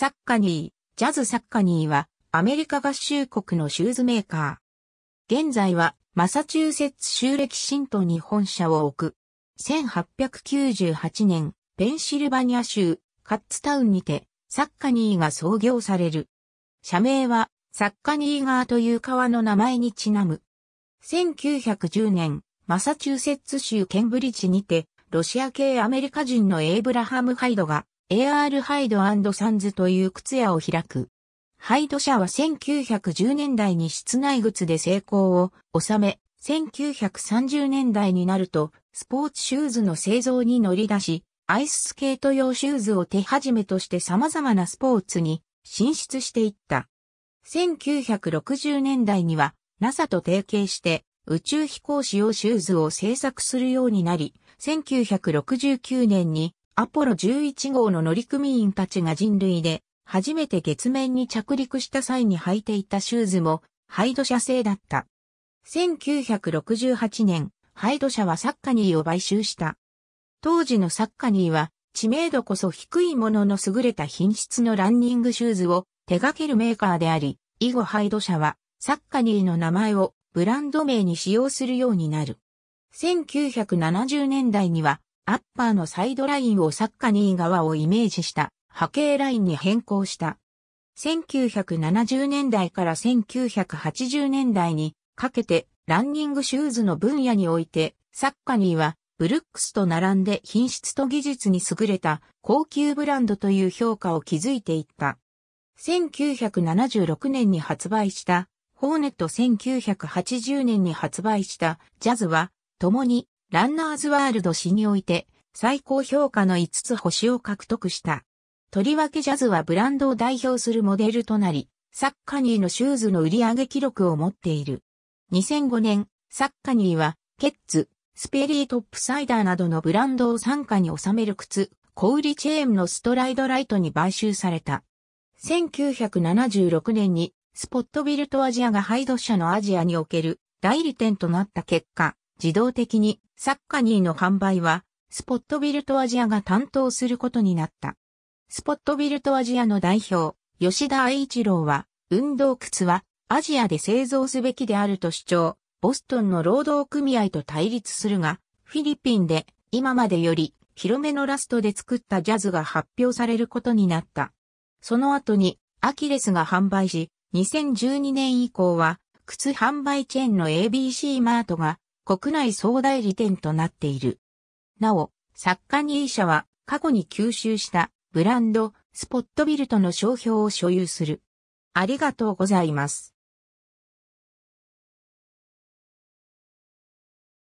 サッカニー、ジャズ・サッカニーはアメリカ合衆国のシューズメーカー。現在はマサチューセッツ州レキシントンに本社を置く。1898年、ペンシルバニア州カッツタウンにてサッカニーが創業される。社名はサッカニー川という川の名前にちなむ。1910年、マサチューセッツ州ケンブリッジにて、ロシア系アメリカ人のエイブラハム・ハイドが、A.R. ハイド&サンズという靴屋を開く。ハイド社は1910年代に室内靴で成功を収め、1930年代になると、スポーツシューズの製造に乗り出し、アイススケート用シューズを手始めとして様々なスポーツに進出していった。1960年代には、NASA と提携して、宇宙飛行士用シューズを製作するようになり、1969年に、アポロ11号の乗組員たちが人類で初めて月面に着陸した際に履いていたシューズもハイド社製だった。1968年、ハイド社はサッカニーを買収した。当時のサッカニーは知名度こそ低いものの優れた品質のランニングシューズを手掛けるメーカーであり、以後ハイド社はサッカニーの名前をブランド名に使用するようになる。1970年代にはアッパーのサイドラインをサッカニー側をイメージした波形ラインに変更した。1970年代から1980年代にかけてランニングシューズの分野においてサッカニーはブルックスと並んで品質と技術に優れた高級ブランドという評価を築いていった。1976年に発売したホーネット、1980年に発売したジャズは共にランナーズワールド誌において最高評価の5つ星を獲得した。とりわけジャズはブランドを代表するモデルとなり、サッカニーのシューズの売上記録を持っている。2005年、サッカニーはケッツ、スペリートップサイダーなどのブランドを傘下に収める靴、小売チェーンのストライドライトに買収された。1976年にスポットビルトアジアがハイド社のアジアにおける代理店となった結果、自動的にサッカニーの販売はスポットビルトアジアが担当することになった。スポットビルトアジアの代表、吉田愛一郎は、運動靴はアジアで製造すべきであると主張、ボストンの労働組合と対立するが、フィリピンで今までより広めのラストで作ったジャズが発表されることになった。その後にアキレスが販売し、2012年以降は靴販売チェーンの ABC マートが、国内総代理店となっている。なお、サッカニー社は過去に吸収したブランド、スポットビルトの商標を所有する。ありがとうございます。